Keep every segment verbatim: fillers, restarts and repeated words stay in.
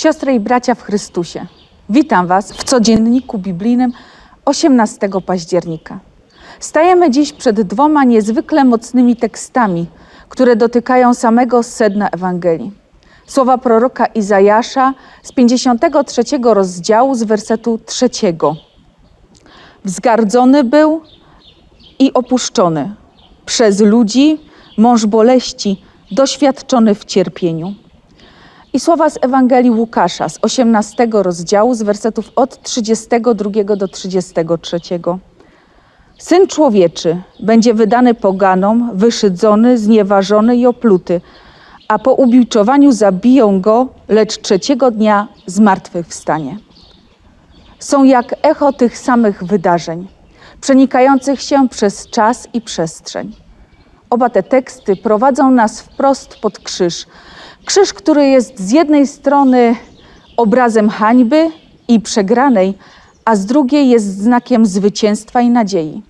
Siostry i bracia w Chrystusie, witam Was w codzienniku biblijnym osiemnastego października. Stajemy dziś przed dwoma niezwykle mocnymi tekstami, które dotykają samego sedna Ewangelii. Słowa proroka Izajasza z pięćdziesiątego trzeciego rozdziału z wersetu trzeciego. Wzgardzony był i opuszczony przez ludzi, mąż boleści, doświadczony w cierpieniu. I słowa z Ewangelii Łukasza z osiemnastego rozdziału z wersetów od trzydziestego drugiego do trzydziestego trzeciego. Syn człowieczy będzie wydany poganom, wyszydzony, znieważony i opluty, a po ubiczowaniu zabiją go, lecz trzeciego dnia zmartwychwstanie. Są jak echo tych samych wydarzeń, przenikających się przez czas i przestrzeń. Oba te teksty prowadzą nas wprost pod krzyż. Krzyż, który jest z jednej strony obrazem hańby i przegranej, a z drugiej jest znakiem zwycięstwa i nadziei.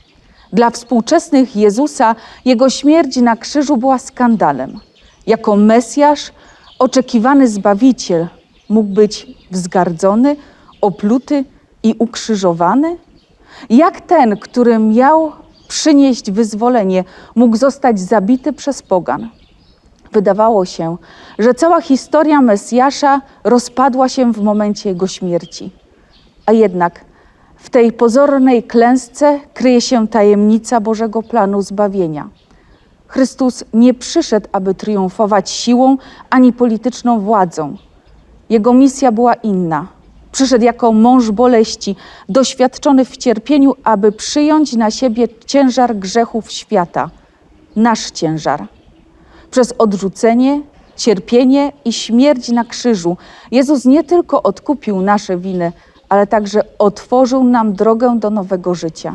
Dla współczesnych Jezusa Jego śmierć na krzyżu była skandalem. Jako Mesjasz, oczekiwany Zbawiciel mógł być wzgardzony, opluty i ukrzyżowany? Jak ten, który miał przynieść wyzwolenie, mógł zostać zabity przez pogan? Wydawało się, że cała historia Mesjasza rozpadła się w momencie jego śmierci. A jednak w tej pozornej klęsce kryje się tajemnica Bożego planu zbawienia. Chrystus nie przyszedł, aby triumfować siłą ani polityczną władzą. Jego misja była inna. Przyszedł jako mąż boleści, doświadczony w cierpieniu, aby przyjąć na siebie ciężar grzechów świata. Nasz ciężar. Przez odrzucenie, cierpienie i śmierć na krzyżu Jezus nie tylko odkupił nasze winy, ale także otworzył nam drogę do nowego życia.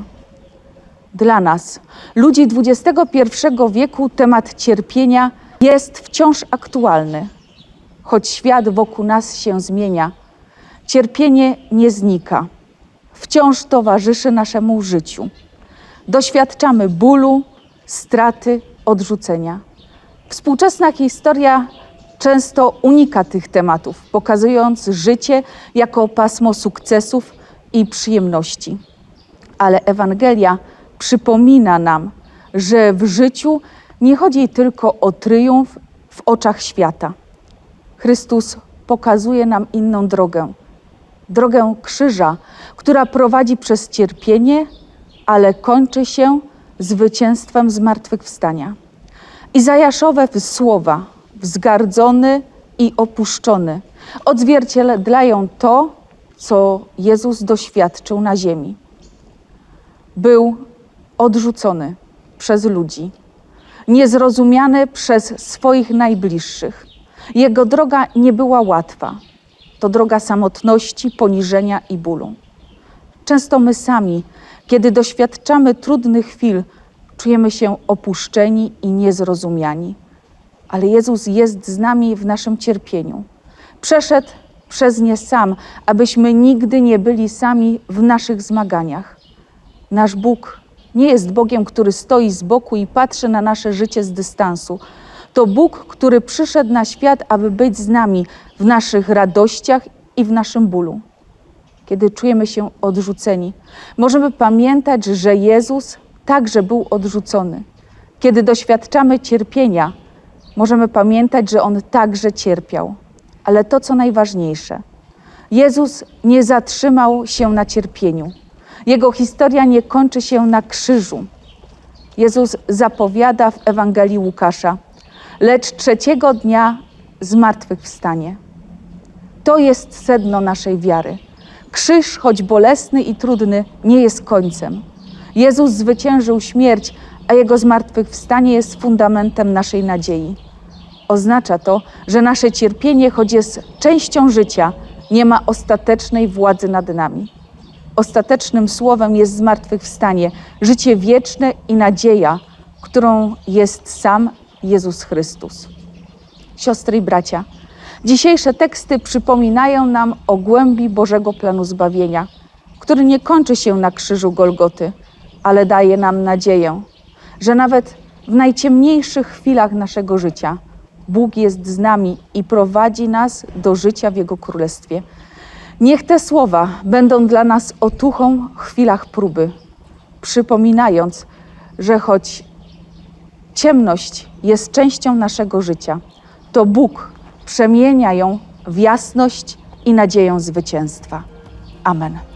Dla nas, ludzi dwudziestego pierwszego wieku, temat cierpienia jest wciąż aktualny. Choć świat wokół nas się zmienia, cierpienie nie znika. Wciąż towarzyszy naszemu życiu. Doświadczamy bólu, straty, odrzucenia. Współczesna historia często unika tych tematów, pokazując życie jako pasmo sukcesów i przyjemności. Ale Ewangelia przypomina nam, że w życiu nie chodzi tylko o triumf w oczach świata. Chrystus pokazuje nam inną drogę. Drogę krzyża, która prowadzi przez cierpienie, ale kończy się zwycięstwem zmartwychwstania. Izajaszowe słowa, wzgardzony i opuszczony, odzwierciedlają to, co Jezus doświadczył na ziemi. Był odrzucony przez ludzi, niezrozumiany przez swoich najbliższych. Jego droga nie była łatwa. To droga samotności, poniżenia i bólu. Często my sami, kiedy doświadczamy trudnych chwil, czujemy się opuszczeni i niezrozumiani. Ale Jezus jest z nami w naszym cierpieniu. Przeszedł przez nie sam, abyśmy nigdy nie byli sami w naszych zmaganiach. Nasz Bóg nie jest Bogiem, który stoi z boku i patrzy na nasze życie z dystansu. To Bóg, który przyszedł na świat, aby być z nami w naszych radościach i w naszym bólu. Kiedy czujemy się odrzuceni, możemy pamiętać, że Jezus także był odrzucony. Kiedy doświadczamy cierpienia, możemy pamiętać, że On także cierpiał. Ale to, co najważniejsze, Jezus nie zatrzymał się na cierpieniu. Jego historia nie kończy się na krzyżu. Jezus zapowiada w Ewangelii Łukasza, lecz trzeciego dnia zmartwychwstanie. To jest sedno naszej wiary. Krzyż, choć bolesny i trudny, nie jest końcem. Jezus zwyciężył śmierć, a Jego zmartwychwstanie jest fundamentem naszej nadziei. Oznacza to, że nasze cierpienie, choć jest częścią życia, nie ma ostatecznej władzy nad nami. Ostatecznym słowem jest zmartwychwstanie, życie wieczne i nadzieja, którą jest sam Jezus Chrystus. Siostry i bracia, dzisiejsze teksty przypominają nam o głębi Bożego planu zbawienia, który nie kończy się na krzyżu Golgoty, ale daje nam nadzieję, że nawet w najciemniejszych chwilach naszego życia Bóg jest z nami i prowadzi nas do życia w Jego Królestwie. Niech te słowa będą dla nas otuchą w chwilach próby, przypominając, że choć ciemność jest częścią naszego życia, to Bóg przemienia ją w jasność i nadzieję zwycięstwa. Amen.